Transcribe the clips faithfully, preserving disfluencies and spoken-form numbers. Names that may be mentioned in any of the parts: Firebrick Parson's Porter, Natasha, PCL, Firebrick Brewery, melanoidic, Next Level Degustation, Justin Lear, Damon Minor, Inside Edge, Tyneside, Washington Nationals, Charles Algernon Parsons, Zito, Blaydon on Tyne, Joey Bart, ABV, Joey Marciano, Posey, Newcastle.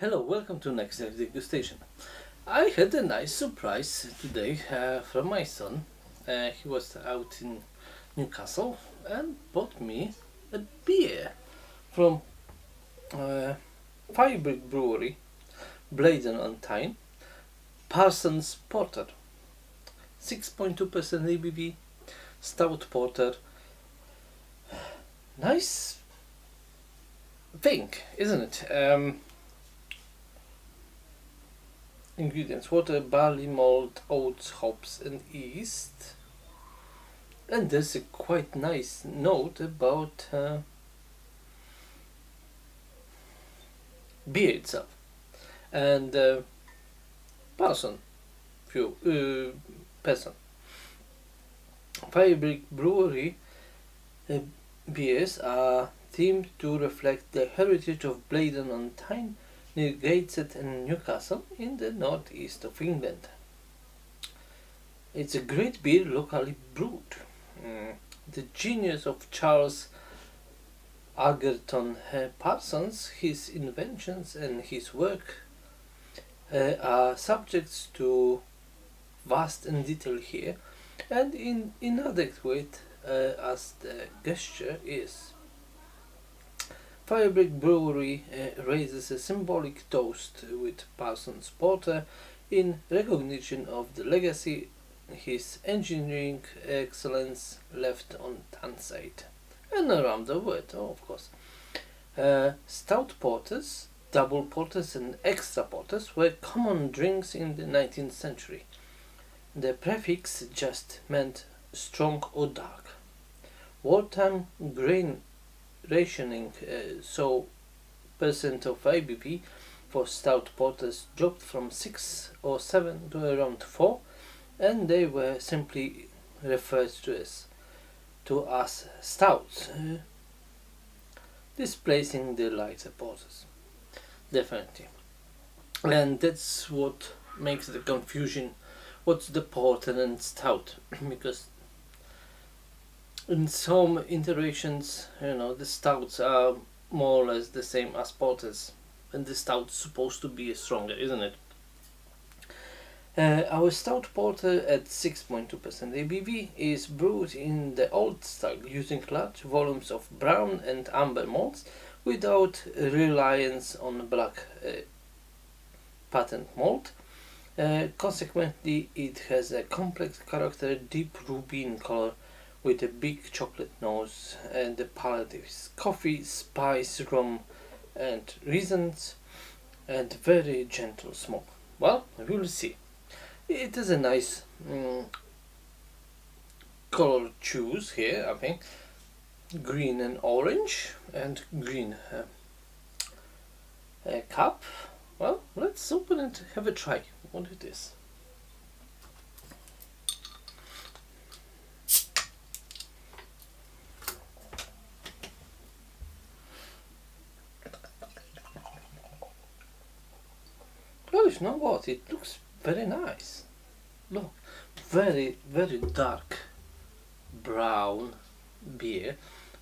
Hello, welcome to Next Level Degustation. I had a nice surprise today uh, from my son. Uh, he was out in Newcastle and bought me a beer from uh, Firebrick Brewery, Bladen on Tyne, Parson's Porter, six point two percent A B V, stout porter. Nice thing, isn't it? Um, ingredients: water, barley, malt, oats, hops and yeast. And there's a quite nice note about uh, beer itself. And uh, Parson, few, uh, person. Firebrick Brewery uh, beers are themed to reflect the heritage of Bladen on Tyne, near Gateshead and Newcastle in the northeast of England. It's a great beer locally brewed. Mm. The genius of Charles Algernon Parsons, his inventions and his work uh, are subjects to vast and detail here, and in inadequate uh, as the gesture is. Firebrick Brewery uh, raises a symbolic toast with Parsons Porter in recognition of the legacy his engineering excellence left on Tyneside and around the world, oh, of course. Uh, stout porters, double porters and extra porters were common drinks in the nineteenth century. The prefix just meant strong or dark. Wartime grain rationing uh, saw percent of A B V for stout porters dropped from six or seven to around four, and they were simply referred to as to as stouts, uh, displacing the lighter porters. Definitely, and that's what makes the confusion. What's the porter and stout? Because in some iterations, you know, the stouts are more or less the same as porters, and the stout's supposed to be stronger, isn't it? Uh, our stout porter at six point two percent A B V is brewed in the old style, using large volumes of brown and amber malts without reliance on black uh, patent malt. Uh, consequently, it has a complex character, deep ruby in color, with a big chocolate nose, and the palate is coffee, spice, rum and raisins, and very gentle smoke. Well, we'll see. It is a nice um, color choose here, I think. Green and orange, and green uh, uh, cup. Well, let's open it, have a try. What it is. Oh, you know what? It looks very nice. Look, very, very dark brown beer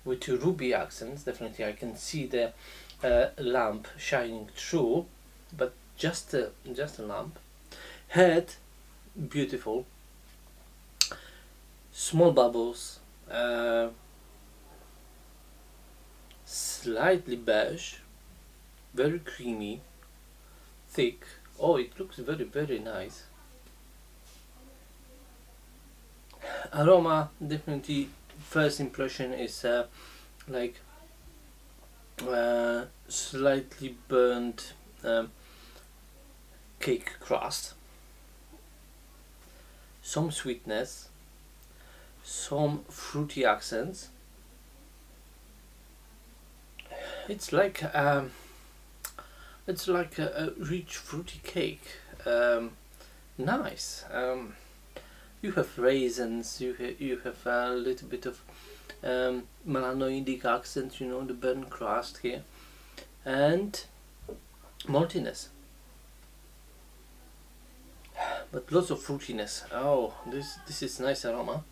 with ruby accents. Definitely, I can see the uh, lamp shining through, but just a, just a lamp. Head, beautiful, small bubbles, uh, slightly beige, very creamy, thick. Oh, it looks very, very nice. Aroma, definitely, first impression is uh, like uh, slightly burnt um, cake crust. Some sweetness, some fruity accents. It's like um, it's like a, a rich fruity cake. Um, nice. Um, you have raisins. You ha you have a little bit of um, melanoidic accents. You know, the burnt crust here, and maltiness. But lots of fruitiness. Oh, this this is nice aroma.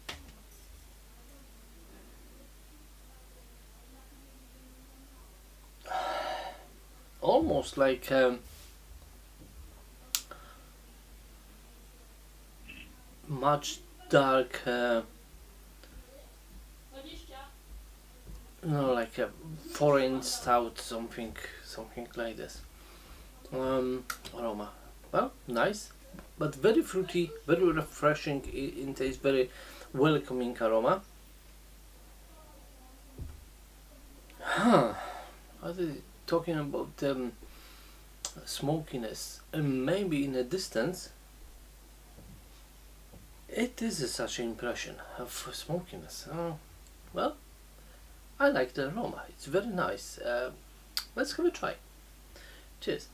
Almost like um, much dark, uh, you know, like a foreign stout, something, something like this. Um, aroma, well, nice, but very fruity, very refreshing in taste, very welcoming aroma. Huh, I was talking about um, smokiness, and maybe in a distance it is a, such an impression of smokiness. Uh, well, I like the aroma, it's very nice. Uh, let's give it a try. Cheers.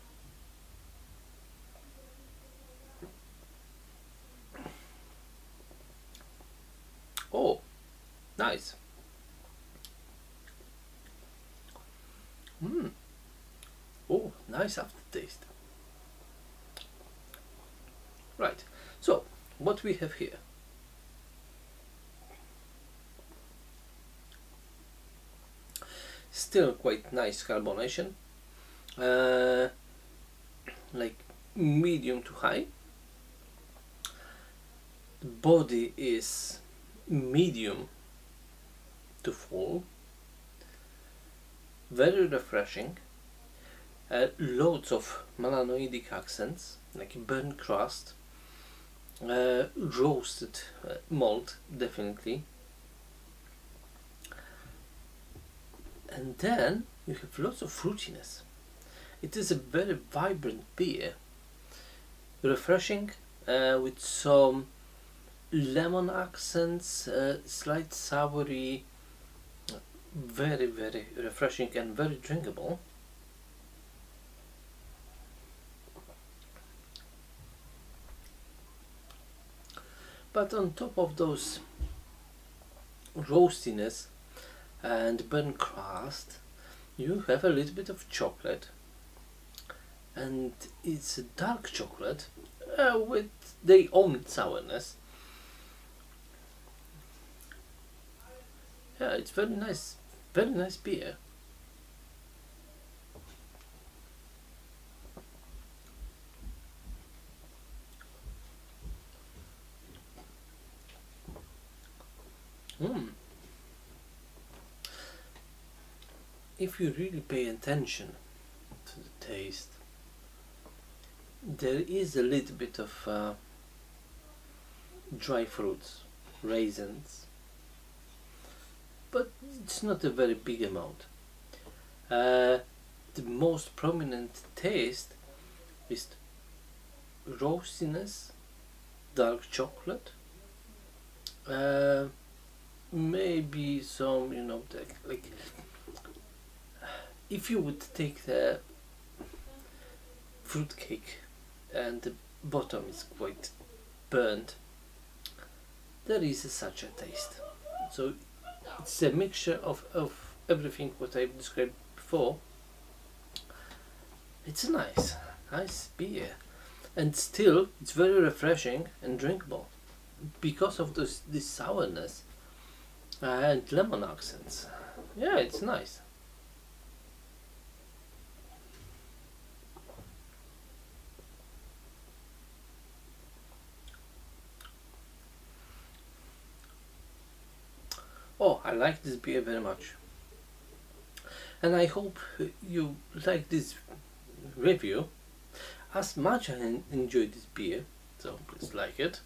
Oh, nice. Mmm. Oh, nice aftertaste. Right, so what we have here? Still quite nice carbonation, uh, like medium to high. The body is medium to full, very refreshing. Uh, loads of melanoidic accents, like burnt crust, uh, roasted uh, malt, definitely. And then you have lots of fruitiness. It is a very vibrant beer, refreshing, uh, with some lemon accents, uh, slight soury, very, very refreshing and very drinkable. But on top of those roastiness and burnt crust, you have a little bit of chocolate, and it's a dark chocolate uh, with their own sourness. Yeah, it's very nice, very nice beer. Mm. If you really pay attention to the taste, there is a little bit of uh, dry fruits, raisins, but it's not a very big amount. Uh, the most prominent taste is roastiness, dark chocolate, uh, maybe some, you know, like, like if you would take the fruitcake and the bottom is quite burnt, there is a, such a taste. So it's a mixture of, of everything what I've described before. It's a nice, nice beer, and still it's very refreshing and drinkable because of this, this sourness and lemon accents. Yeah, it's nice. Oh, I like this beer very much, and I hope you like this review as much as I enjoyed this beer. So please like it,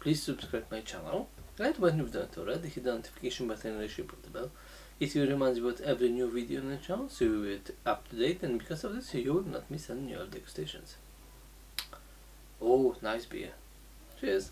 please subscribe my channel, right when you've done it already, hit the notification button and share with the bell. It will remind you about every new video on the channel, so you will be up to date, and because of this you will not miss any new degustations. Oh, nice beer. Cheers.